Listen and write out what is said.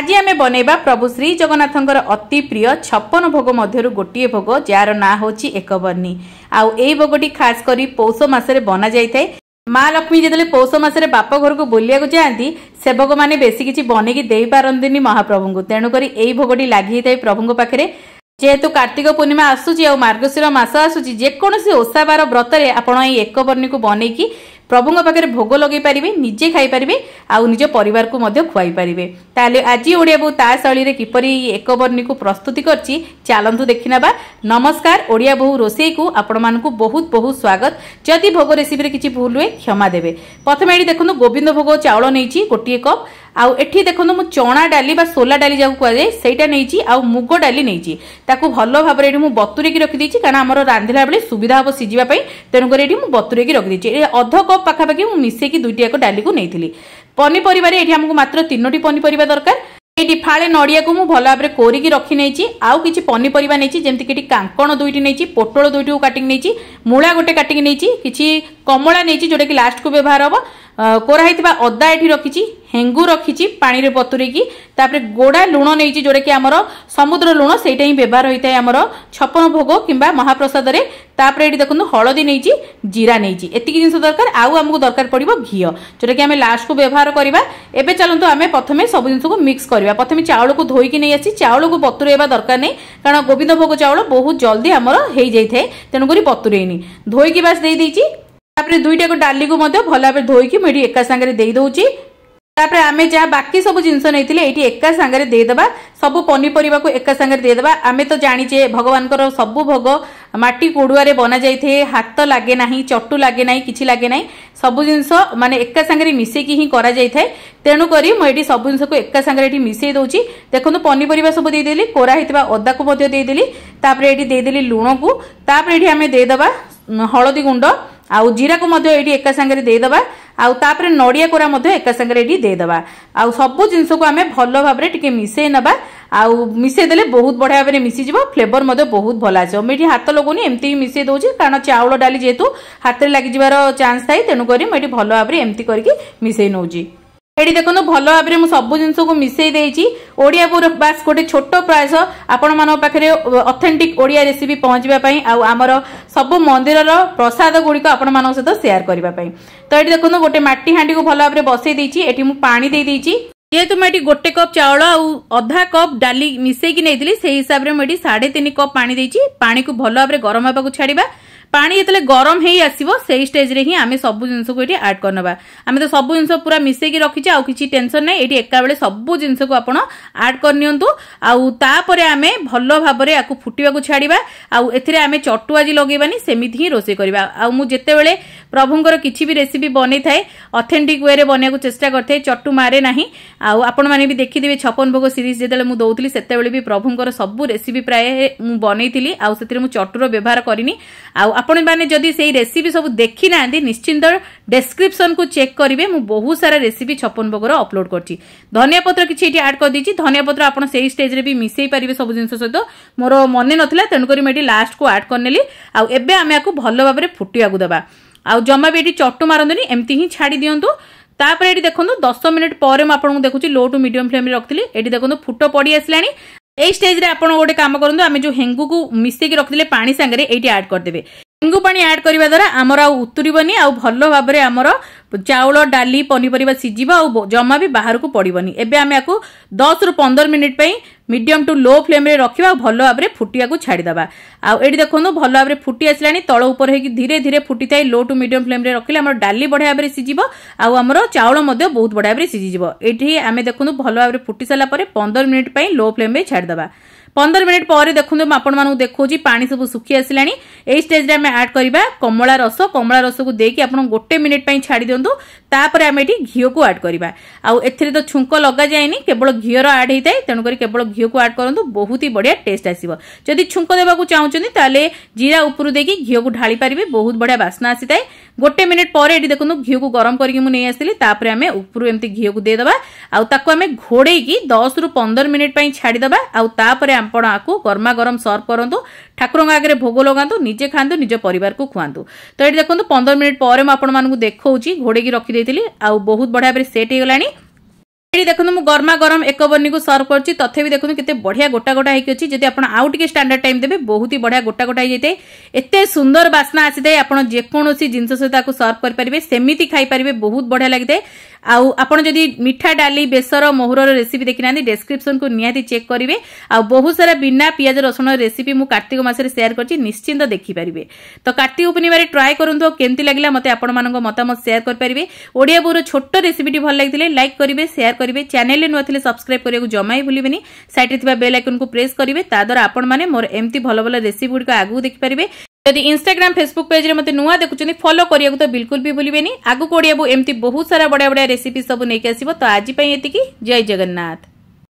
आज आम बनैबा प्रभु श्री जगन्नाथ अति प्रिय 56 भोग मध्य गोटे भोग जार ना हूँ एकबर्णी। आउ ए भोगटी खास कर पौष मस बना जाए। माँ लक्ष्मी जिते पौष मसरे बाप घर को बुलाया जाती सेवक मैंने बेसी किसी बनईकि दे पारती महाप्रभु को, तेणुकर यही भोगटी लगी प्रभु पाखे। जेहेतु कार्तिक पूर्णिमा आसूची आ मार्गशीर मास आसूची, जेकोसी ओषा बार व्रत रे आपण एई एकबर्णी को बनईकि प्रभु पाखे भोग लगे पारे, निजे खाई पारे, आउ निज परिवार को मध्य खुआई पारे। ताले आज ओडिया बहु ता शैली रे किपरि एकबर्णी को प्रस्तुति करछि चालंतु देखि नबा। नमस्कार, ओडिया बहु रोसेई को आपण मानकु बहुत बहुत स्वागत। जदि भोग रेसिपी रे किछि भूल हुए क्षमा देबे। प्रथमे एडी देखनु गोविंद भोग चाउल नैछि गोटिए कप। आउ एठी देखनु मु चणा डाली बा सोला डाली जाउ को आजे सेटा नैछि, आउ मुगो डाली नैछि। ताकु भलो भाबरे एठी मु बतुरी कि रखि दैछि, कारण हमर रांधिला बेले सुविधा होबो सिजिबा पई, तेनु कर एठी मु बतुरी कि रखि दैछि। ए अध कप पाखापाखि मु मिसेकी दुइटी याक डाली को नैथिली। पनीपरिबा रे एठी हमकु मात्र 3 टी पनीपरिबा दरकार। एठी फाळे नडिया को मु भलो भाबरे कोरि कि रखि नैछि। आउ किछि पनीपरिबा नैछि, जेमति कि एठी कांकण दुइटी नैछि, पोटोल दुइटी को काटिंग नैछि, मूळा गोटे काटिंग नैछि, किछि कमळा नैछि जोटा कि लास्ट को व्यवहार होबो। कोराइथिबा अदा एठी रखिछि, हेंगू रखिछि पानी रे बतुरेकी, तापरे गोडा लुण नैछि जोटा कि हमरो समुद्र लुण सेटा ही व्यवहार होइताय हमरो 56 भोग किंबा महाप्रसाद रे। तापरे एठी देखनु हळदी नैछि, जीरा नैछि, एतिकी जिंस दरकार। आउ हमकु दरकार पड़िबो घी जोटा कि आमे लास्ट को व्यवहार करबा। एबे चलंतु आमे प्रथमे सब जिंस को मिक्स करबा। प्रथमे चाउल को धोई कि नै आछि, चाउल को बतुरेबा दरकार नै, कारण गोविंद भोग चाउल बहुत जल्दी हमरो हेई जाइथे, तेनु करी बतुरेइनी धोई कि बस देई दैछि। तापरे दुईटा को डाली को मध्य भला भाबे धोईकी मेडी एका संगे दे दउची। तापरे आमे जा बाकी सब जिंस नैथिले एठी एका संगे दे देबा, सब पनीपरिबा को एका संगे दे देबा। आमे तो जानि जे भगवान कर सब भोग माटी कोडुआ रे बना जाइथे, हाथ लागे नाही, चट्टू लागे नाही, किछि लागे नाही, सब जिंस माने एका संगे मिसे की ही करा जाइथे। तेनु करी म एठी सब जिंस को एका संगे एठी मिसे दउची। देखनु पनीपरिबा सब दे देली, कोरा हितबा अदा को मध्य दे देली, तापरे एठी दे देली लुण को, तापरे एठी आमे दे देबा हळदी गुंड, आउ जीरा को मध्य एठी एका संगे दे देबा, आउ तापरे नडिया कोरा मध्य एका संगे एठी दे देबा। आउ सब जिंस को आमे भलो भाबरे टिके मिसे नबा। आउ मिसे देले बहुत बढ़िया भाबरे मिसी जिवो, फ्लेवर मध्य बहुत भला आछो। मेठी हाथ लगोनी एम्ती ही मिसे दोजे, कारण चाउल डाली जेतु हाथ रे लागि जिवार चांस थाई, तेनु करी मेठी भलो भाबरे एम्ती करके मिसे नउजी। एडी देखनु भलो भाबरे मु सब जिंस को मिसे देइची। ओडिया बोर बास गोटे छोट प्रयास आपण मानो पाखरे ऑथेंटिक ओडिया रेसिपी पहुँचवा पई, आउ हमर सब मंदिर प्रसाद गुड़िक आपण मानो सहित शेयर करबा पई। तो एडी देखनु गोटे माटी हांडी को भलो भाबरे बसई देइची। एठी मु पानी दे देइची, जेहेतु मैं गोटे कप चाउल आउ अधा कप डाली मिसेकी नैथिली, सेही हिसाब रे मैं 3.5 कप पानी देइची। पानी को भलो भाबरे गरम होबा को छाडीबा। पानी जितने गरम हो आसो से स्टेज रे ही आम सब जिनस को आड करनवा। आम तो सब जिनस पूरा मिसेकी रखी, आउ किसी टेंशन ना, ये एका बेले सब जिनस को आपड़ आड करनियंतु। आउ तापरे आमे भलो भाबरे आकु फुटिबा को छाड़ीबा। आउ एथिरे आमे चट्टू आजी लगेबानी, सेमिति ही रोसे करबा। आउ मु जेतेबेले प्रभुंकर किछि भी रेसिपी बनै थाए ऑथेंटिक वे रे बनै को चेष्टा करथे, चट्टू मारे नाही। आउ आपण माने भी देखि देबे 56 भोग सीरीज जेतेबेले मु दउतली सेतेबेले भी प्रभुंकर सब रेसिपी प्राय मु बनैतिली, आउ सेतिरे मु चट्टूर व्यवहार करिनी। आउ आपण माने जदी सेही रेसिपी सब देखि नांदी निश्चिंत डिस्क्रिप्शन को चेक करिवे, मु बहुत सारा रेसिपी 56 भोग रो अपलोड करछि। धनिया पत्र किछि एठी ऐड कर दिछि, धनिया पत्र आपण सेही स्टेज रे भी मिसेई परिवे सब जिंस सहित। मोर मन नथिला तेन करी मैं लास्ट को ऐड करनेली। आउ एबे आमे आकु भलो भाबरे फुटिया को देबा। आउ जम्मा भी एटी चट्टू मारंतनी, एमती ही छाड़ी दियंतु। तापर एटी देखंतु 10 मिनिट पर म आपन देखुछि लो टू मीडियम फ्लेम रे रखथिली। एटी देखंतु फुटो पड़ी आसलानी। ए स्टेज रे आपन गोटे काम करंतु, आमे जो हेंगू को मिसेकी रखथिले पानी संगे रे एटी ऐड कर देबे। हेंगू पानी ऐड करबा द्वारा आमर आउ उतुरीबनी, आउ भलो भाबरे आमर चाउल डाली पनीपरिबा सिजिबा, आउ जम्मा भी बाहर को पड़ीबनी। एबे आमे आकु 10 रु 15 मिनिट पई मीडियम टू लो फ्लेम रे रखिबा, भलो भाबरे फुटिया को छाड़ी दबा। आउ एडी देखनु भलो भाबरे फुटी आसलानी, तळ ऊपर हे कि धीरे धीरे फुटी थाई। लो टू मीडियम फ्लेम रे रखिले हमर डाली बढ़िया भाबरे सिजिबो, आउ हमर चाउल मध्य बहुत बढ़िया भाबरे सिजिबो। एठी आमे देखनु भलो भाबरे फुटी सला परे 15 मिनिट पई लो फ्लेम रे छाड़ी दबा। 15 मिनिट पर देखंतु म आपण मानु देखौची पानी सब सुखी आसलानी। ए स्टेज रे हम ऐड करबा कमला रस को देकी आपण गोटे मिनिट पई छाड़ी दियंतु। तापर हम एठी घियो को ऐड करबा। आउ एथिरे तो छुंको लगा जायनी, केवल घियो रो ऐड हेतै, तेनु करी केवल घियो को ऐड करंतु, बहुत ही बढ़िया टेस्ट आसीबो। जदी छुंको देबा को चाहुचनी ताले जीरा ऊपर देकी घियो को ढाली परिबे, बहुत बढ़िया वासना आसीथाय। गोटे मिनिट पर एठी देखंतु घियो को गरम करके मु नै आसली। तापर हम ऊपर एम्ति घियो को दे देबा, आउ ताको हम घोड़े की 10 रु 15 मिनिट पई छाड़ी देबा। आउ तापर आपण आकु गरमा गरम सर्व करंतु, ठाकुर आगे भोग लगांतु, निजे खांतु, निज परिवार को खुआंतु। तो ये देखंतु 15 मिनिट पर म आपण मानकु देखौची, घोड़े की रखी देइतिली, आउ बहुत बढ़िया भाबरे सेट हे गलानी। देखो मु गरमा गरम एकबर्णी को सर्व करछि तथे भी देखो किते बढ़िया गोटा गोटा हे अछि जदि आपण आउट के स्टैंडर्ड टाइम देबे बहुत ही बढ़िया गोटा गोटा हे जइते एते सुंदर बासना आसी दे आपण जे कोनोसी जिंस सहित आको सर्व कर परिबे सेमिति खाइ परिबे बहुत बढ़िया लागते आउ आपण जदि मिठा डाली बेसर मोहरर रेसिपी देखिनानी डिस्क्रिप्शन को नियाती चेक करिवे आ बहुत सारा बिना प्याज रसुन रेसिपी मु कार्तिक मास रे शेयर करछि निश्चिंत देखि परिबे तो कार्तिक उपनिबारे ट्राई करंतो केमति लागिला मते आपण मानको मतामत शेयर कर परिबे ओडिया बोरो छोट रेसिपी भल लागिले लाइक करिवे शेयर करिवे चैनल नु अथिले सब्सक्राइब करियो जम्मा ही भुलिबेनी साइड रे थिबा बेल आइकन को प्रेस करिवे तादर आपण माने मोर एमति भल भल रेसिपी गुड का आगु देखि परिबे यदि इंस्टाग्राम फेसबुक पेज रे मते नुआ देखुछनी फॉलो करियो तो बिल्कुल भी भुलिबेनी आगु कोडिया बो एमति बहुत सारा बड़ा बड़ा रेसिपी सब नेके आसीबो तो आज पई एतिकी जय जगन्नाथ।